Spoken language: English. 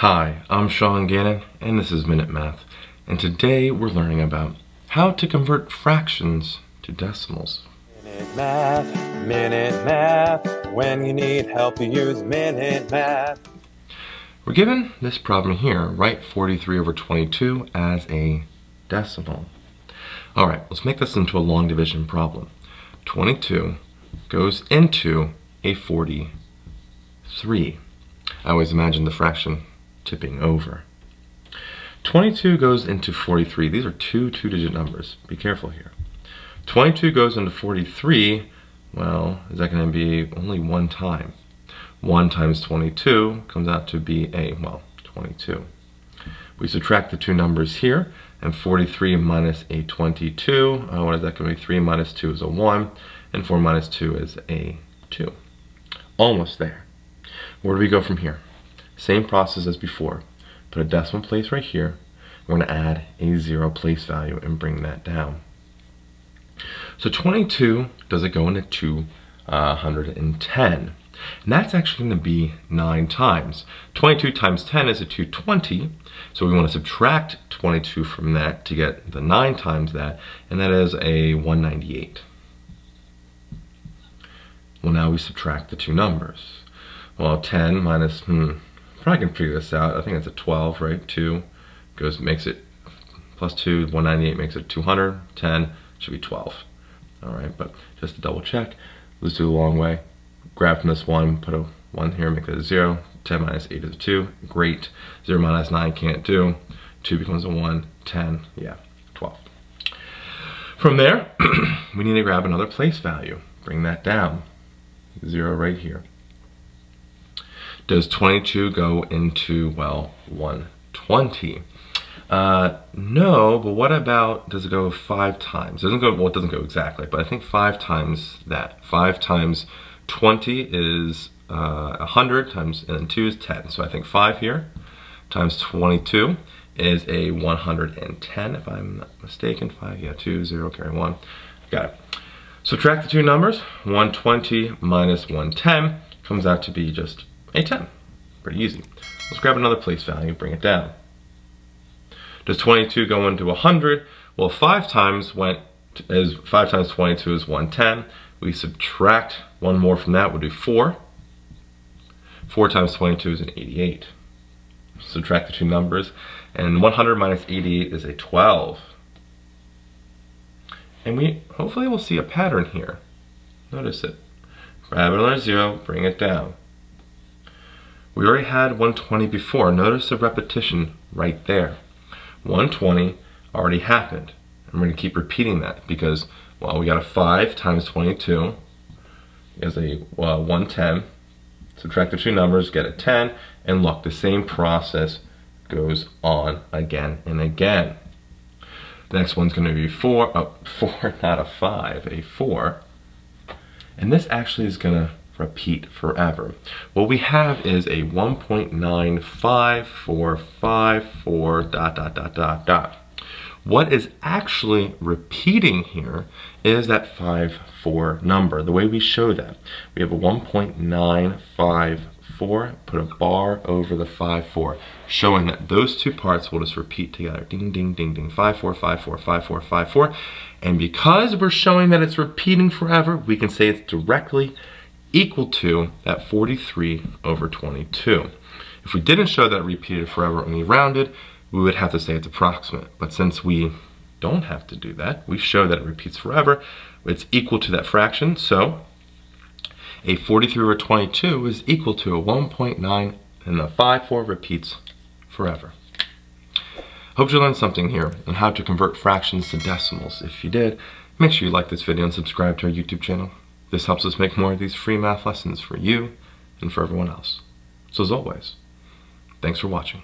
Hi, I'm Sean Gannon, and this is Minute Math, and today we're learning about how to convert fractions to decimals. Minute Math, when you need help you use Minute Math. We're given this problem here, write 43 over 22 as a decimal. Alright, let's make this into a long division problem. 22 goes into a 43. I always imagine the fraction tipping over. 22 goes into 43. These are two-digit numbers. Be careful here. 22 goes into 43. Well, is that going to be only one time? 1 times 22 comes out to be a, well, 22. We subtract the two numbers here, and 43 minus a 22. What is that going to be? 3 minus 2 is a 1, and 4 minus 2 is a 2. Almost there. Where do we go from here? Same process as before. Put a decimal place right here. We're going to add a zero place value and bring that down. So 22 does it go into 210. And that's actually going to be 9 times. 22 times 10 is a 220, so we want to subtract 22 from that to get the 9 times that, and that is a 198. Well, now we subtract the two numbers. Well, 10 minus, probably can figure this out. I think it's a 12, right? 2 goes, makes it plus 2, 198 makes it 200, 10 should be 12. All right, but just to double check, let's do the long way. Grab from this 1, put a 1 here, make that a 0. 10 minus 8 is a 2. Great. 0 minus 9 can't do. 2 becomes a 1. 10, yeah, 12. From there, we need to grab another place value. Bring that down. 0 right here. Does 22 go into, well, 120? No, but what about, does it go 5 times? It doesn't go, well, it doesn't go exactly, but I think 5 times that. 5 times 20 is 100 times, and 2 is 10. So I think 5 here times 22 is a 110, if I'm not mistaken. 5, yeah, 2, 0, carry 1. Got it. Subtract the two numbers. 120 minus 110 comes out to be just a 10. Pretty easy. Let's grab another place value, bring it down. Does 22 go into 100? Well, 5 times 22 is 110. We subtract one more from that, we'll do 4. 4 times 22 is an 88. Subtract the two numbers, and 100 minus 88 is a 12. And we hopefully will see a pattern here. Notice it. Grab another 0, bring it down. We already had 120 before. Notice the repetition right there. 120 already happened. And we're going to keep repeating that because, well, we got a 5 times 22 is a 110. Subtract the two numbers, get a 10, and look, the same process goes on again and again. The next one's going to be 4, not a 5, a 4. And this actually is going to repeat forever. What we have is a 1.954454 ... What is actually repeating here is that 5, 4 number. The way we show that, we have a 1.954, put a bar over the 5, 4, showing that those two parts will just repeat together. Ding, ding, ding, ding, 5, 4, 5, 4, 5, 4, 5, 4. And because we're showing that it's repeating forever, we can say it's directly equal to that 43 over 22. If we didn't show that it repeated forever and we rounded, we would have to say it's approximate. But since we don't have to do that, we show that it repeats forever, it's equal to that fraction. So a 43 over 22 is equal to a 1.9, and the 5, 4 repeats forever. Hope you learned something here on how to convert fractions to decimals. If you did, make sure you like this video and subscribe to our YouTube channel. This helps us make more of these free math lessons for you and for everyone else. So as always, thanks for watching.